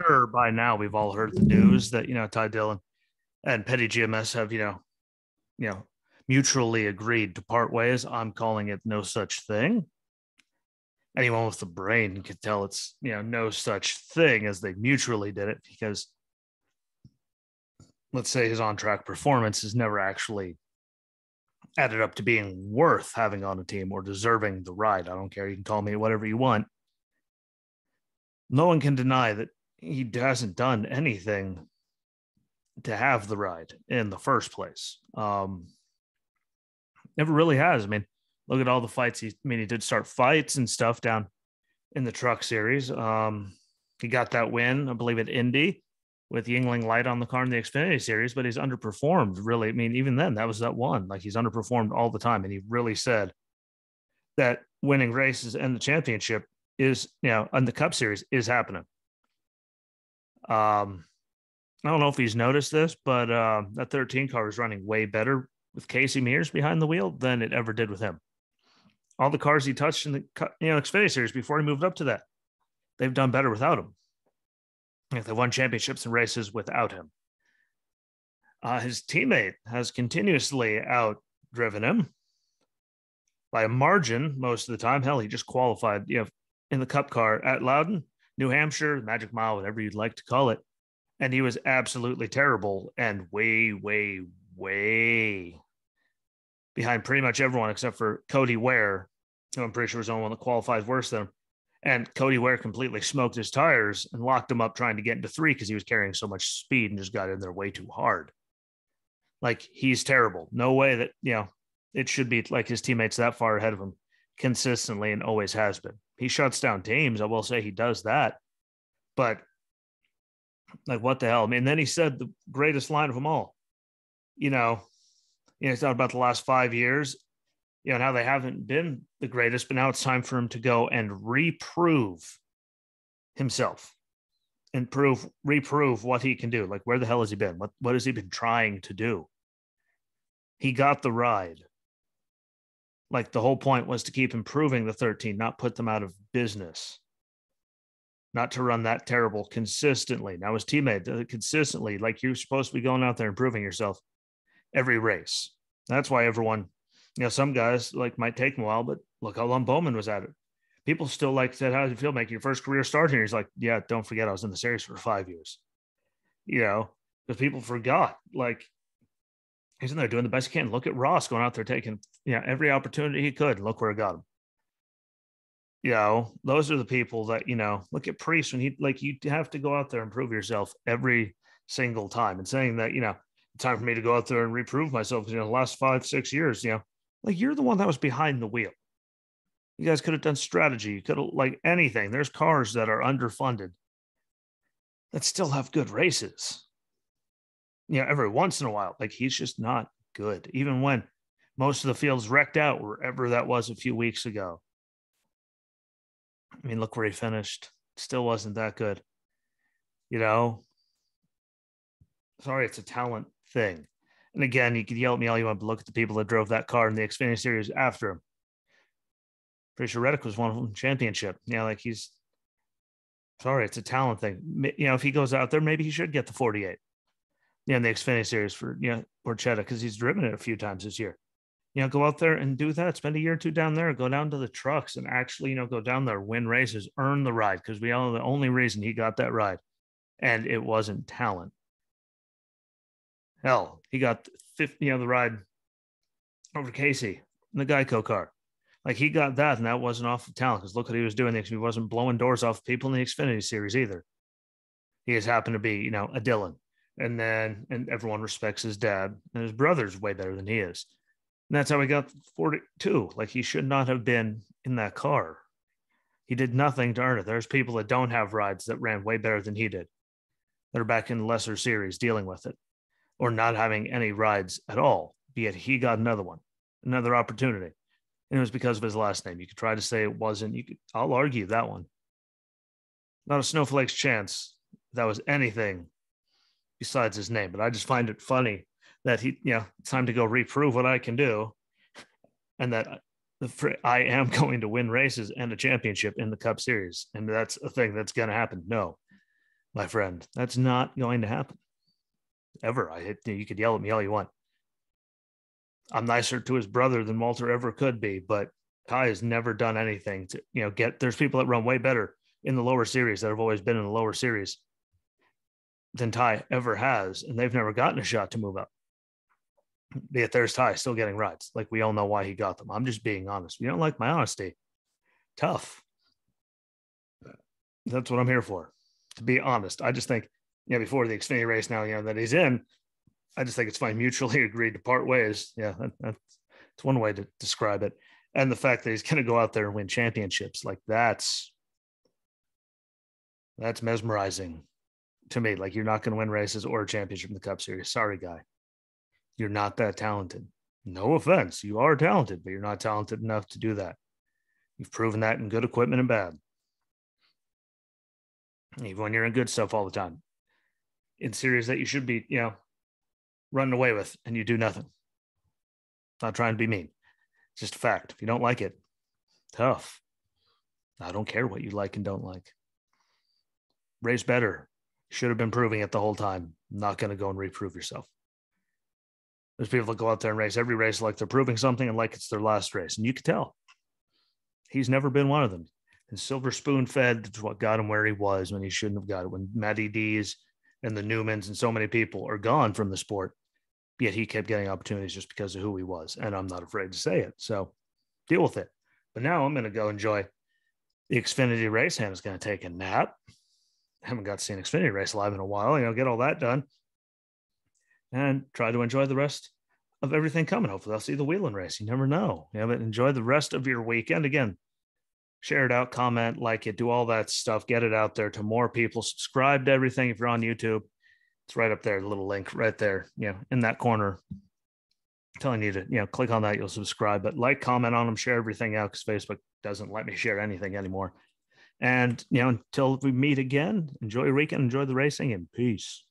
sure by now we've all heard the news that, you know, Ty Dillon and Petty GMS have, you know, mutually agreed to part ways. I'm calling it no such thing. Anyone with the brain can tell it's, you know, no such thing as they mutually did it, because let's say his on-track performance has never actually added up to being worth having on a team or deserving the ride. I don't care. You can call me whatever you want. No one can deny that he hasn't done anything to have the ride in the first place. Never really has. I mean, look at all the fights. He did start fights and stuff down in the Truck Series. He got that win, I believe, at Indy with Yingling Light on the car in the Xfinity Series, but he's underperformed, really. I mean, even then, that was that one. Like, he's underperformed all the time, and he really said that winning races and the championship is, you know, and the Cup Series is happening. I don't know if he's noticed this, but that 13 car is running way better with Casey Mears behind the wheel than it ever did with him. All the cars he touched in the Xfinity Series before he moved up to that, they've done better without him. If they won championships and races without him. His teammate has continuously outdriven him by a margin most of the time. Hell, he just qualified, you know, in the Cup car at Loudoun, New Hampshire, Magic Mile, whatever you'd like to call it. And he was absolutely terrible and way, way, way behind pretty much everyone except for Cody Ware, who I'm pretty sure was the only one that qualifies worse than him. And Cody Ware completely smoked his tires and locked him up trying to get into three because he was carrying so much speed and just got in there way too hard. Like, he's terrible. No way that, you know, it should be like his teammates that far ahead of him consistently and always has been. He shuts down teams. I will say he does that. But, like, what the hell? I mean, then he said the greatest line of them all. You know, it's not about the last 5 years. You know, now they haven't been the greatest, but now it's time for him to go and reprove himself and reprove what he can do. Like, where the hell has he been? What has he been trying to do? He got the ride. Like, the whole point was to keep improving the 13, not put them out of business, not to run that terrible consistently. Now his teammate consistently, like, you're supposed to be going out there and improving yourself every race. That's why everyone, you know, some guys, like, might take him a while, but look how long Bowman was at it. People still, like, said, how does it feel making your first career start here? He's like, yeah, don't forget I was in the series for 5 years. You know, because people forgot. Like, he's in there doing the best he can. Look at Ross going out there taking, you know, every opportunity he could. Look where it got him. You know, those are the people that, you know, look at Priest when he, like, you have to go out there and prove yourself every single time. And saying that, you know, it's time for me to go out there and reprove myself, you know, the last 5-6 years, you know. Like, you're the one that was behind the wheel. You guys could have done strategy. You could have, like, anything. There's cars that are underfunded that still have good races. You know, every once in a while. Like, he's just not good. Even when most of the field's wrecked out, wherever that was a few weeks ago. I mean, look where he finished. Still wasn't that good. You know? Sorry, it's a talent thing. And again, you can yell at me all you want, but look at the people that drove that car in the Xfinity Series after him. Pretty sure Reddick was one of them, championship. You know, like, he's sorry, it's a talent thing. You know, if he goes out there, maybe he should get the 48. You know, in the Xfinity Series for, you know, Borchetta, because he's driven it a few times this year. You know, go out there and do that. Spend a year or two down there. Go down to the trucks and actually, you know, go down there, win races, earn the ride. Because we all know the only reason he got that ride, and it wasn't talent. Hell, he got 50, you know, the ride over Casey in the Geico car. Like, he got that, and that wasn't off of talent, because look what he was doing. He wasn't blowing doors off people in the Xfinity Series either. He just happened to be, you know, a Dillon. And everyone respects his dad, and his brother's way better than he is. And that's how he got 42. Like, he should not have been in that car. He did nothing to earn it. There's people that don't have rides that ran way better than he did, that are back in lesser series dealing with it, or not having any rides at all, be it he got another opportunity. And it was because of his last name. You could try to say it wasn't. I'll argue that one. Not a snowflake's chance that was anything besides his name. But I just find it funny that he, you know, it's time to go reprove what I can do, and that I am going to win races and a championship in the Cup Series. And that's a thing that's going to happen. No, my friend. That's not going to happen ever. You could yell at me all you want. I'm nicer to his brother than Walter ever could be, but Kai has never done anything to, there's people that run way better in the lower series that have always been in the lower series than Ty ever has. And they've never gotten a shot to move up. Yet there's Ty still getting rides. Like, we all know why he got them. I'm just being honest. You don't like my honesty. Tough. That's what I'm here for, to be honest. I just think, before the Xfinity race now, that he's in, I just think it's fine. Mutually agreed to part ways. Yeah. That's one way to describe it. And the fact that he's going to go out there and win championships, like that's mesmerizing to me. Like, you're not going to win races or a championship in the Cup Series. Sorry, guy. You're not that talented. No offense. You are talented, but you're not talented enough to do that. You've proven that in good equipment and bad. Even when you're in good stuff all the time. In series that you should be, running away with, and you do nothing. Not trying to be mean. It's just a fact. If you don't like it, tough. I don't care what you like and don't like. Race better. Should have been proving it the whole time. I'm not going to go and reprove yourself. There's people that go out there and race every race like they're proving something and like it's their last race. And you can tell. He's never been one of them. And silver spoon fed, that's what got him where he was when he shouldn't have got it. When Matty D's and the Newmans and so many people are gone from the sport, yet he kept getting opportunities just because of who he was. And I'm not afraid to say it. So deal with it. But now I'm going to go enjoy the Xfinity race. Hannah's going to take a nap. I haven't got to see an Xfinity race live in a while. Get all that done. And try to enjoy the rest of everything coming. Hopefully I'll see the Wheelin' race. You never know. But enjoy the rest of your weekend. Again, share it out, comment, like it, do all that stuff. Get it out there to more people. Subscribe to everything. If you're on YouTube, it's right up there, the little link right there, in that corner. I'm telling you to, click on that. You'll subscribe, but like, comment on them, share everything out, because Facebook doesn't let me share anything anymore. And, until we meet again, enjoy your weekend, enjoy the racing, and peace.